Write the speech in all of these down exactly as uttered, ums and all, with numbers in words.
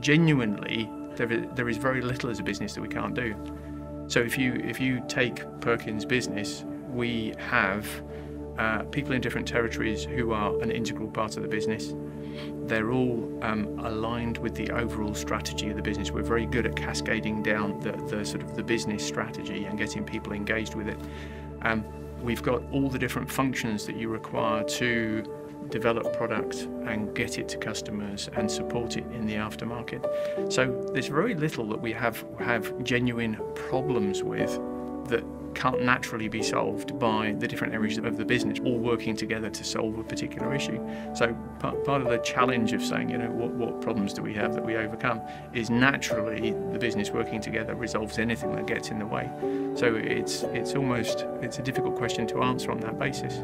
genuinely, there is, there is very little as a business that we can't do. So if you, if you take Perkins' business, we have uh, people in different territories who are an integral part of the business. They're all um, aligned with the overall strategy of the business. We're very good at cascading down the, the sort of the business strategy and getting people engaged with it. Um, we've got all the different functions that you require to develop product and get it to customers and support it in the aftermarket. So there's very little that we have, have genuine problems with that can't naturally be solved by the different areas of the business all working together to solve a particular issue. So part, part of the challenge of saying, you know, what, what problems do we have that we overcome is naturally the business working together resolves anything that gets in the way. So it's, it's almost, it's a difficult question to answer on that basis.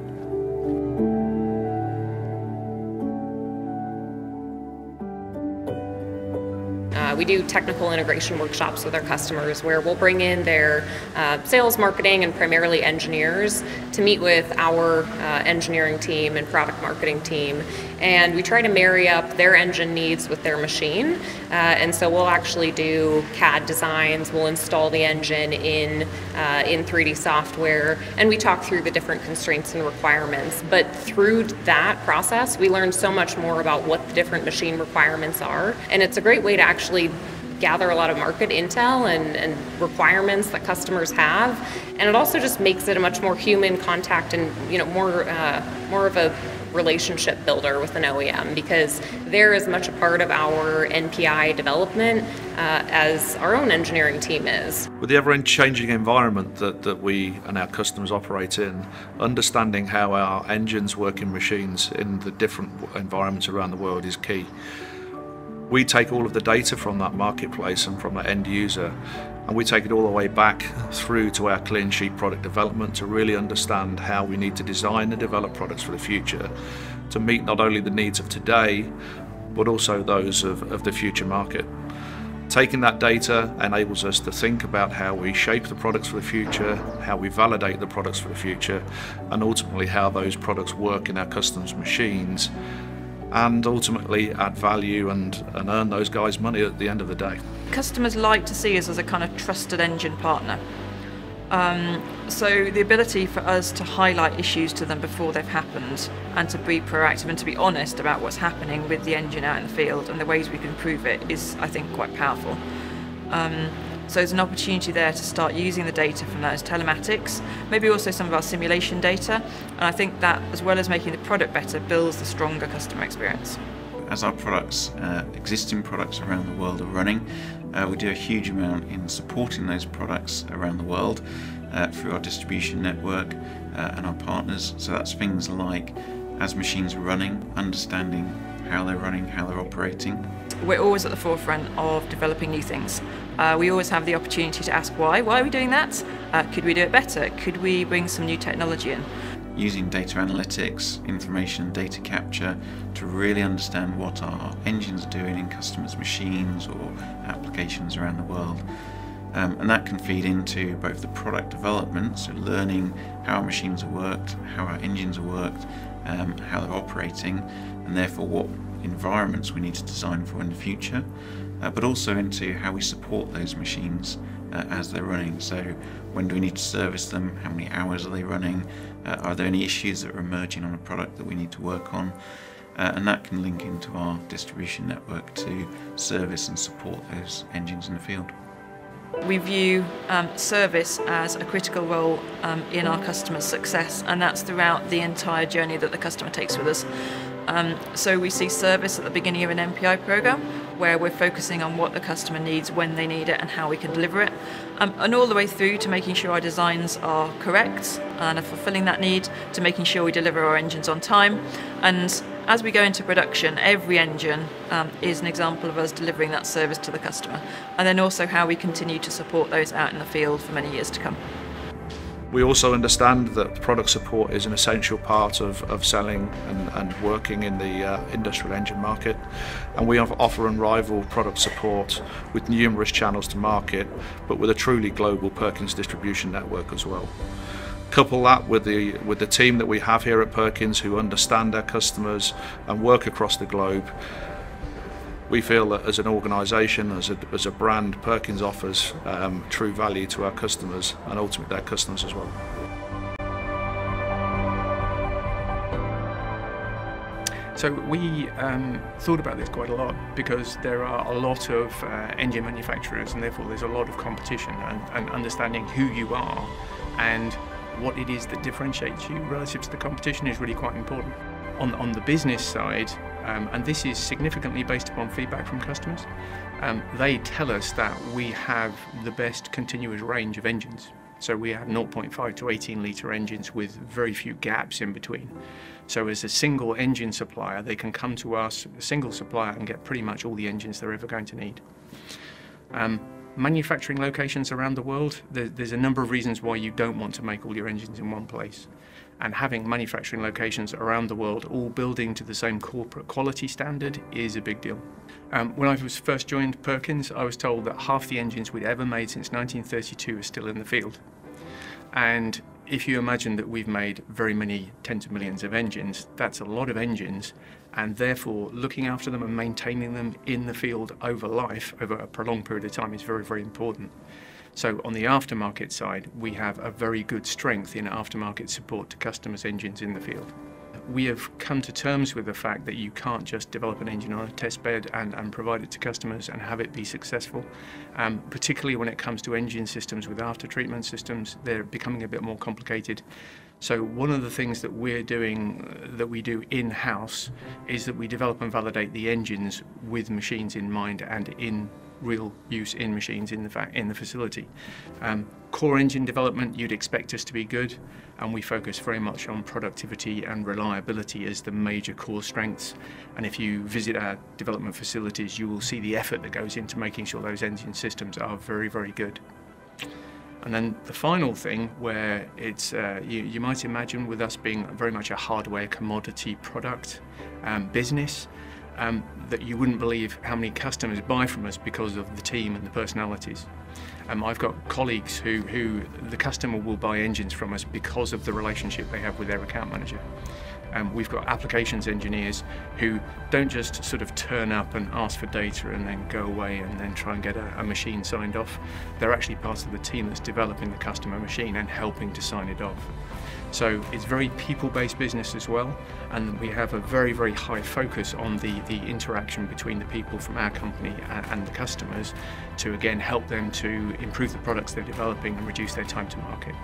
We do technical integration workshops with our customers where we'll bring in their uh, sales, marketing, and primarily engineers to meet with our uh, engineering team and product marketing team. And we try to marry up their engine needs with their machine. Uh, and so we'll actually do C A D designs, we'll install the engine in, uh, in three D software, and we talk through the different constraints and requirements. But through that process, we learn so much more about what the different machine requirements are. And it's a great way to actually gather a lot of market intel and, and requirements that customers have, and it also just makes it a much more human contact and, you know, more uh, more of a relationship builder with an O E M, because they're as much a part of our N P I development uh, as our own engineering team is. With the ever-changing environment that, that we and our customers operate in, understanding how our engines work in machines in the different environments around the world is key. We take all of the data from that marketplace and from that end user, and we take it all the way back through to our clean sheet product development to really understand how we need to design and develop products for the future to meet not only the needs of today, but also those of, of the future market. Taking that data enables us to think about how we shape the products for the future, how we validate the products for the future, and ultimately how those products work in our customers' machines, and ultimately add value and, and earn those guys money at the end of the day. Customers like to see us as a kind of trusted engine partner. Um, so the ability for us to highlight issues to them before they've happened, and to be proactive and to be honest about what's happening with the engine out in the field and the ways we can improve it is, I think, quite powerful. Um, so there's an opportunity there to start using the data from that as telematics, maybe also some of our simulation data, and I think that, as well as making the product better, builds the stronger customer experience. As our products, uh, existing products around the world are running, uh, we do a huge amount in supporting those products around the world uh, through our distribution network uh, and our partners. So that's things like, as machines are running, understanding how they're running, how they're operating. We're always at the forefront of developing new things. Uh, we always have the opportunity to ask why. Why are we doing that? Uh, could we do it better? Could we bring some new technology in? Using data analytics, information, data capture to really understand what our engines are doing in customers' machines or applications around the world. Um, and that can feed into both the product development, so learning how our machines are worked, how our engines are worked, um, how they're operating, and therefore what environments we need to design for in the future, uh, but also into how we support those machines uh, as they're running. So when do we need to service them? How many hours are they running? Uh, are there any issues that are emerging on a product that we need to work on? Uh, and that can link into our distribution network to service and support those engines in the field. We view um, service as a critical role um, in our customer's success, and that's throughout the entire journey that the customer takes with us. Um, so we see service at the beginning of an N P I program, where we're focusing on what the customer needs, when they need it, and how we can deliver it. Um, and all the way through to making sure our designs are correct and are fulfilling that need, to making sure we deliver our engines on time. And as we go into production, every engine um, is an example of us delivering that service to the customer. And then also how we continue to support those out in the field for many years to come. We also understand that product support is an essential part of, of selling and, and working in the uh, industrial engine market, and we offer unrivaled product support with numerous channels to market, but with a truly global Perkins distribution network as well. Couple that with the, with the team that we have here at Perkins, who understand our customers and work across the globe, We feel that as an organisation, as a, as a brand, Perkins offers um, true value to our customers and ultimately their customers as well. So we um, thought about this quite a lot because there are a lot of uh, engine manufacturers and therefore there's a lot of competition, and, and understanding who you are and what it is that differentiates you relative to the competition is really quite important. On, on the business side, um, and this is significantly based upon feedback from customers, um, they tell us that we have the best continuous range of engines. So we have zero point five to eighteen litre engines with very few gaps in between. So as a single engine supplier, they can come to us, a single supplier, and get pretty much all the engines they're ever going to need. Um, manufacturing locations around the world, there, there's a number of reasons why you don't want to make all your engines in one place. And having manufacturing locations around the world all building to the same corporate quality standard is a big deal. Um, when I was first joined Perkins, I was told that half the engines we'd ever made since nineteen thirty-two are still in the field. And if you imagine that we've made very many tens of millions of engines, that's a lot of engines, and therefore looking after them and maintaining them in the field over life, over a prolonged period of time, is very, very important. So on the aftermarket side, we have a very good strength in aftermarket support to customers' engines in the field. We have come to terms with the fact that you can't just develop an engine on a test bed and, and provide it to customers and have it be successful. Um, particularly when it comes to engine systems with after-treatment systems, they're becoming a bit more complicated. So one of the things that we're doing, that we do in-house, is that we develop and validate the engines with machines in mind and in real use in machines in the, in the facility. Um, core engine development, you'd expect us to be good, and we focus very much on productivity and reliability as the major core strengths. And if you visit our development facilities, you will see the effort that goes into making sure those engine systems are very, very good. And then the final thing, where it's, uh, you, you might imagine with us being very much a hardware commodity product um, business, Um, that you wouldn't believe how many customers buy from us because of the team and the personalities. Um, I've got colleagues who, who the customer will buy engines from us because of the relationship they have with their account manager. Um, we've got applications engineers who don't just sort of turn up and ask for data and then go away and then try and get a, a machine signed off. They're actually part of the team that's developing the customer machine and helping to sign it off. So it's very people-based business as well, and we have a very, very high focus on the, the interaction between the people from our company and, and the customers to, again, help them to improve the products they're developing and reduce their time to market.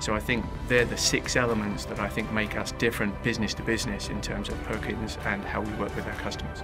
So I think they're the six elements that I think make us different business to business in terms of Perkins and how we work with our customers.